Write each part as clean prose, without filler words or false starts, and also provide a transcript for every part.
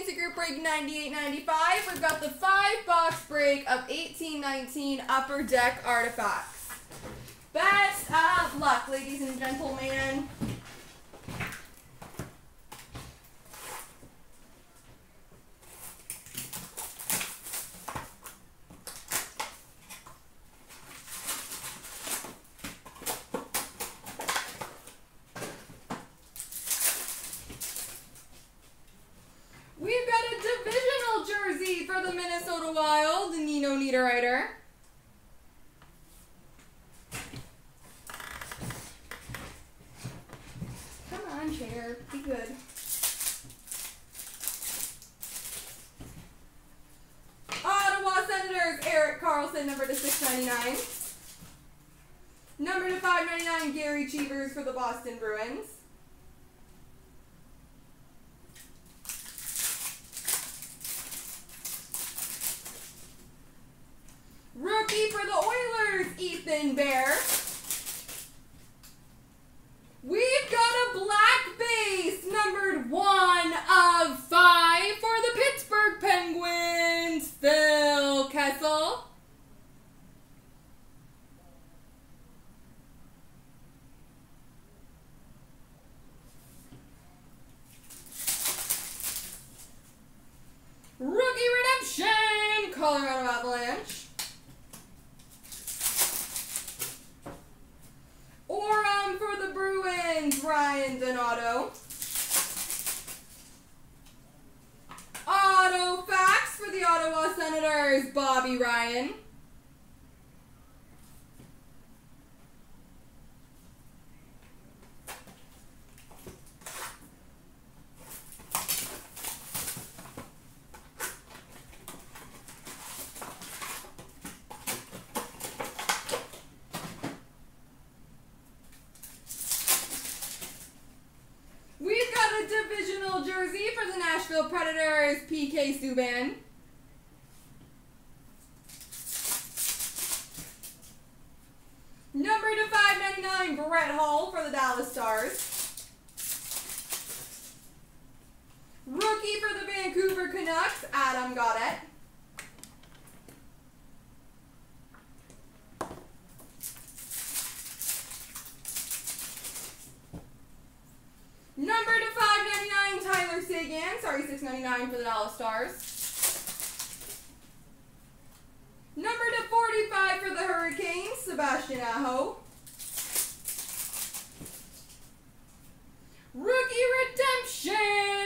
Fantasy Group Break 98.95. We've got the 5-box break of 1819 Upper Deck Artifacts. Best of luck, ladies and gentlemen. Nino Niederreiter. Come on, chair. Be good. Ottawa Senators, Eric Carlson, number to 699. Number to 599, Gary Cheevers for the Boston Bruins. For the Oilers, Ethan Bear. We've got a black base, numbered 1 of 5 for the Pittsburgh Penguins, Phil Kessel. Rookie redemption, Colorado Avalanche. Ryan Donato. Auto Facts for the Ottawa Senators, Bobby Ryan. Predators, PK Subban. Number to 599, Brett Hall for the Dallas Stars. Rookie for the Vancouver Canucks, Adam Gaudet. Number to 599, Tyler Seguin. Sorry, 699 for the Dallas Stars. Number to 45 for the Hurricanes, Sebastian Aho. Rookie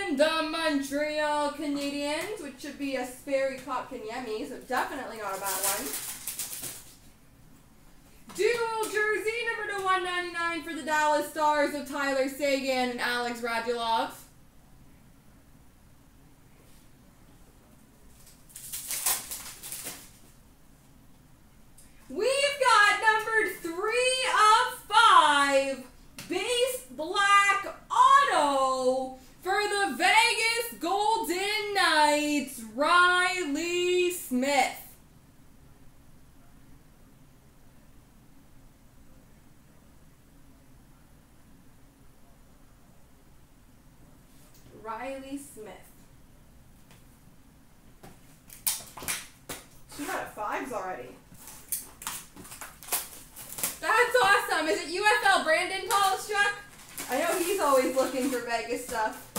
redemption, the Montreal Canadiens, which should be a Sperry Kotkaniemi, so definitely not a bad one. Dual jersey, number to 199 for the Dallas Stars of Tyler Seguin and Alex Radulov. We've got numbered 3 of 5, base black auto for the Vegas Golden Knights, Riley Smith. Riley Smith. She got 5s already. That's awesome. Is it UFL Brandon Paul Shuck? I know he's always looking for Vegas stuff.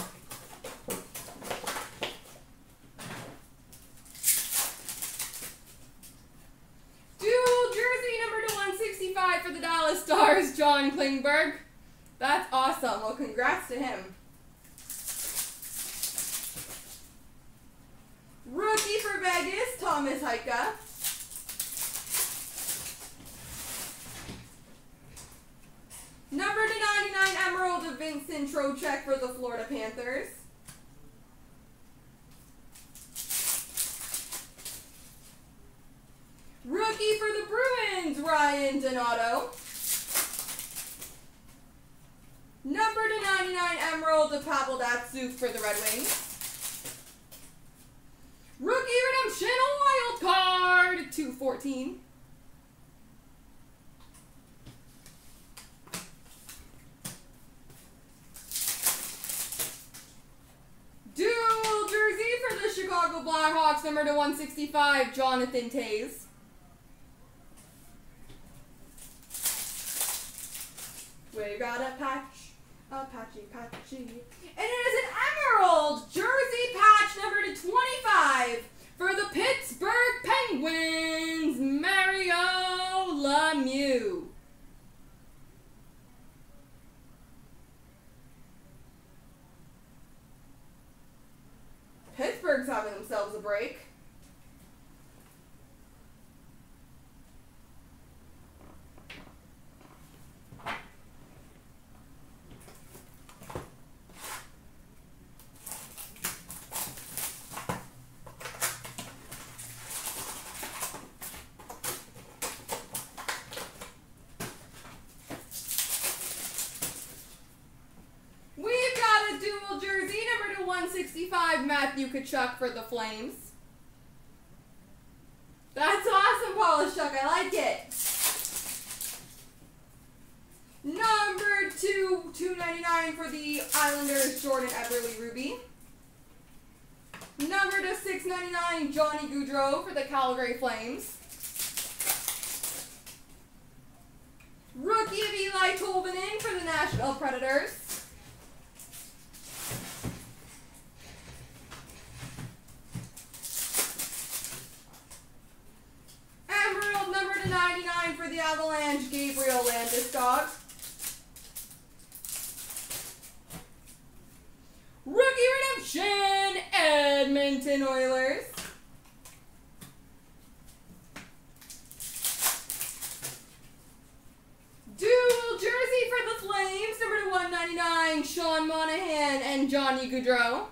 Dual jersey, number to 165 for the Dallas Stars, John Klingberg. That's awesome. Well, congrats to him. Rookie for Vegas, Thomas Hyka. Number to 99, Emerald of Vincent Trocheck for the Florida Panthers. Rookie for the Bruins, Ryan Donato. Number to 99, Emerald of Pavel Datsyuk for the Red Wings. Rookie redemption, a wild card, 214. Dual jersey, Blackhawks, number to 165, Jonathan Taze. We got a patchy. And it is an emerald jersey patch, number to 25, for the Pittsburgh Penguins, Mario Lemieux. Pittsburgh's having themselves a break. Matthew Tkachuk for the Flames. That's awesome, Paul Shuck. I like it. Number 2/299 for the Islanders, Jordan Eberle Ruby. Number 6/99, Johnny Gaudreau for the Calgary Flames. Rookie of Eli Tolvanen for the Nashville Predators. Avalanche, Gabriel Landeskog. Rookie Redemption, Edmonton Oilers. Dual jersey for the Flames, number to 199, Sean Monahan and Johnny Gaudreau.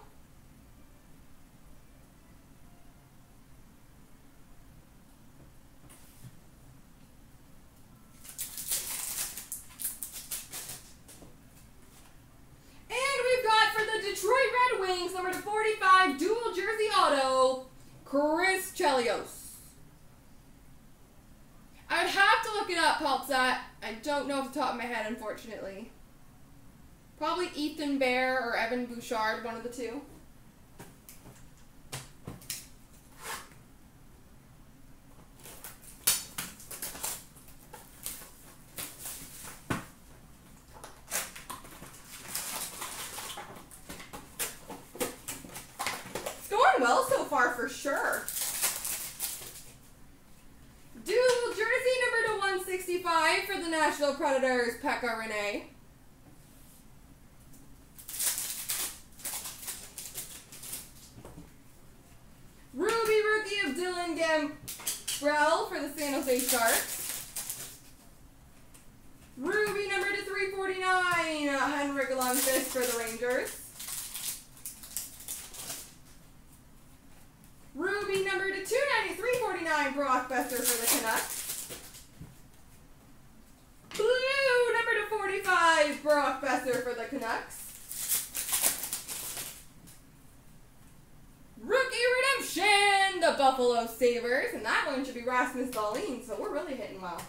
I don't know off the top of my head, unfortunately. Probably Ethan Bear or Evan Bouchard, one of the two. It's going well so far, for sure. For the Nashville Predators, Pekka Rinne. Ruby rookie of Dylan Gambrell for the San Jose Sharks. Ruby number 3/49, Henrik Lundqvist for the Rangers. Ruby number 3/49, Brock Besser for the Canucks. Blue, number 245, Brock Besser for the Canucks. Rookie Redemption, the Buffalo Sabres. And that one should be Rasmus Dahlin, so we're really hitting well.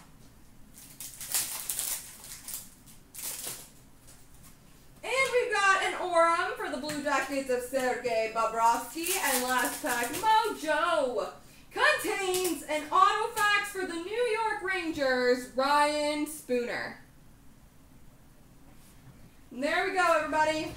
And we've got an Orem for the Blue Jackets of Sergei Bobrovsky. And last pack, Mojo. Contains an Artifacts for the New York Rangers, Ryan Spooner. And there we go, everybody.